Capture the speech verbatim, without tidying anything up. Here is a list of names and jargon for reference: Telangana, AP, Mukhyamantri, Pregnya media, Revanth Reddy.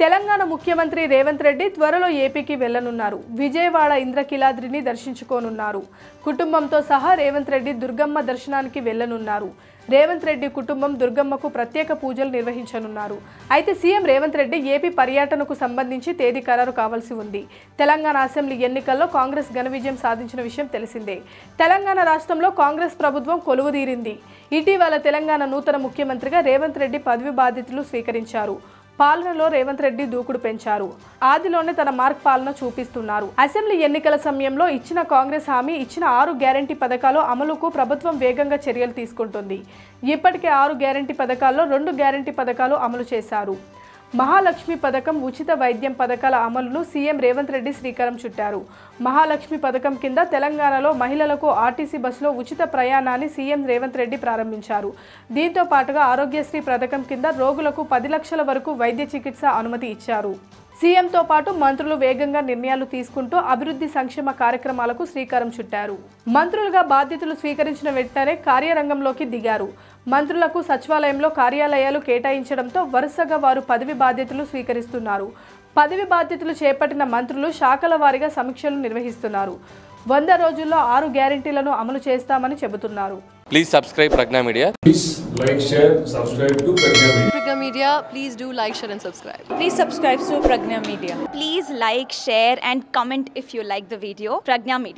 Telangana Mukhyamantri Revanth Reddy త్వరలో ఏపీకి వెళ్ళనున్నారు. విజయవాడ ఇంద్రకిలాద్రిని దర్శించుకోనున్నారు. కుటుంబంతో సహా రేవంత్ రెడ్డి దుర్గమ్మ దర్శనానికి వెళ్ళనున్నారు. రేవంత్ రెడ్డి కుటుంబం దుర్గమ్మకు ప్రత్యేక పూజలు నిర్వహించనున్నారు. అయితే సీఎం రేవంత్ రెడ్డి ఏపీ పర్యటనకు సంబంధించి తేదీ ఖరారు కావాల్సి ఉంది. తెలంగాణ అసెంబ్లీ ఎన్నికల్లో కాంగ్రెస్ ఘన విజయం సాధించిన విషయం తెలిసిందే. తెలంగాణ రాష్ట్రంలో కాంగ్రెస్ ప్రభుత్వం కొలువుదీరింది. ఇటీవల తెలంగాణ నూతన ముఖ్యమంత్రిగా రేవంత్ రెడ్డి పదవి బాధ్యతలు స్వీకరించారు. పాలనలో రేవంత్ రెడ్డి దూకుడు పెంచారు. ఆదిలోనే తన మార్క్ పాలన చూపిస్తున్నారు. అసెంబ్లీ ఎన్నికల సమయంలో ఇచ్చిన కాంగ్రెస్ హామీ, ఇచ్చిన ఆరు గ్యారంటీ పథకాలు అమలుకు ప్రభుత్వం వేగంగా చర్యలు తీసుకుంటుంది. ఇప్పటికే ఆరు గ్యారంటీ పథకాల్లో రెండు గ్యారంటీ పథకాలు అమలు చేశారు. మహాలక్ష్మి పథకం, ఉచిత వైద్యం పథకాల అమలును సీఎం రేవంత్ రెడ్డి శ్రీకారం చుట్టారు. మహాలక్ష్మి పథకం కింద తెలంగాణలో మహిళలకు ఆర్టీసీ బస్సులో ఉచిత ప్రయాణాన్ని సీఎం రేవంత్ రెడ్డి ప్రారంభించారు. దీంతో పాటుగా ఆరోగ్యశ్రీ పథకం కింద రోగులకు పది లక్షల వరకు వైద్య చికిత్స అనుమతి ఇచ్చారు. సీఎంతో పాటు మంత్రులు వేగంగా నిర్ణయాలు తీసుకుంటూ అభివృద్ధి సంక్షేమ కార్యక్రమాలకు శ్రీకారం చుట్టారు. మంత్రులుగా బాధ్యతలు స్వీకరించిన వెంటనే కార్యరంగంలోకి దిగారు. మంత్రులకు సచివాలయంలో కార్యాలయాలు కేటాయించడంతో వరుసగా వారు పదవి బాధ్యతలు స్వీకరిస్తున్నారు. పదవి బాధ్యతలు చేపట్టిన మంత్రులు శాఖల వారీగా సమీక్షలు నిర్వహిస్తున్నారు. వంద రోజుల్లో ఆరు గ్యారెంటీలను అమలు చేస్తామని చెబుతున్నారు. Please subscribe Pregnya media. Please like, share, subscribe to Pregnya media. Pregnya media, please do like, share and subscribe. Please subscribe to Pregnya media. Please like, share and comment if you like the video. Pregnya media.